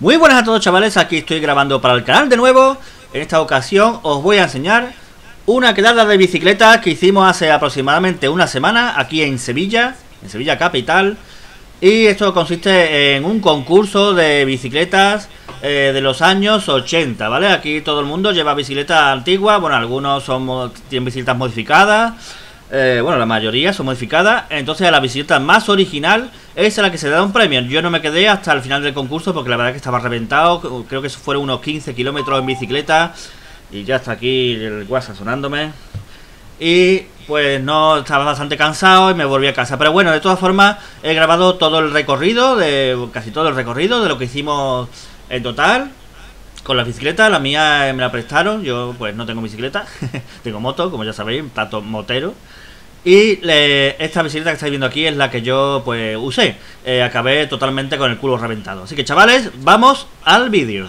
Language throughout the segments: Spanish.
Muy buenas a todos, chavales, aquí estoy grabando para el canal de nuevo. En esta ocasión os voy a enseñar una quedada de bicicleta que hicimos hace aproximadamente una semana aquí en Sevilla capital. Y esto consiste en un concurso de bicicletas de los años 80, ¿vale? Aquí todo el mundo lleva bicicletas antiguas, bueno, algunos tienen bicicletas modificadas. Bueno, la mayoría son modificadas. Entonces a la bicicleta más original es a la que se da un premio. Yo no me quedé hasta el final del concurso porque la verdad es que estaba reventado. Creo que fueron unos 15 kilómetros en bicicleta. Y ya está aquí el WhatsApp sonándome. Y pues no, estaba bastante cansado y me volví a casa. Pero bueno, de todas formas he grabado todo el recorrido, casi todo el recorrido de lo que hicimos en total con las bicicletas. La mía me la prestaron. Yo pues no tengo bicicleta. Tengo moto, como ya sabéis, tanto motero. Y esta bicicleta que estáis viendo aquí es la que yo pues usé. Acabé totalmente con el culo reventado. Así que, chavales, vamos al vídeo.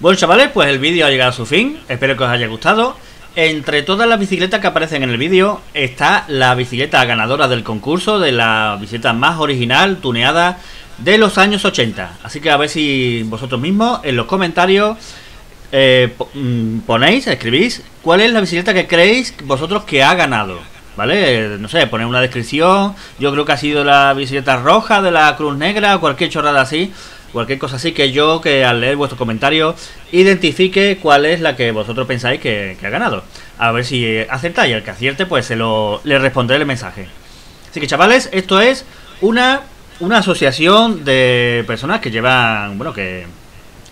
Bueno, chavales, pues el vídeo ha llegado a su fin. Espero que os haya gustado. Entre todas las bicicletas que aparecen en el vídeo está la bicicleta ganadora del concurso, de la bicicleta más original, tuneada, de los años 80. Así que a ver si vosotros mismos en los comentarios ponéis, escribís cuál es la bicicleta que creéis vosotros que ha ganado, ¿vale? No sé, poned una descripción. Yo creo que ha sido la bicicleta roja de la Cruz Negra, cualquier chorrada así, cualquier cosa así, que yo, que al leer vuestros comentarios, identifique cuál es la que vosotros pensáis que ha ganado. A ver si acertáis, y al que acierte pues le responderé el mensaje. Así que, chavales, esto es una asociación de personas que llevan, bueno, que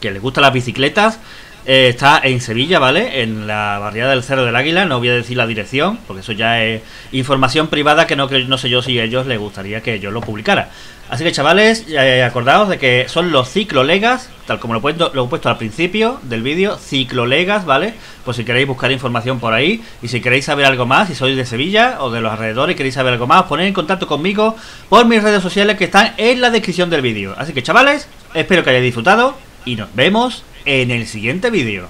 les gustan las bicicletas. Está en Sevilla, ¿vale? En la barriada del Cerro del Águila. No voy a decir la dirección, porque eso ya es información privada que no sé yo si a ellos les gustaría que yo lo publicara. Así que, chavales, acordaos de que son los Ciclolegas, tal como lo he puesto al principio del vídeo, Ciclolegas, ¿vale? Por si queréis buscar información por ahí, y si queréis saber algo más, si sois de Sevilla o de los alrededores y queréis saber algo más, poned en contacto conmigo por mis redes sociales que están en la descripción del vídeo. Así que, chavales, espero que hayáis disfrutado y nos vemos en el siguiente vídeo.